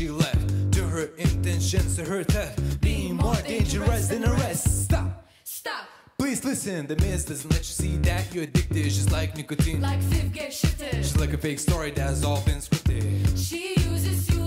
she left. To her intentions, to her theft, being more dangerous than the rest. Stop! Stop! Please listen, the mist doesn't let you see that you're addicted. She's like nicotine, like fifth gear shifted. She's like a fake story that's all been scripted. She uses you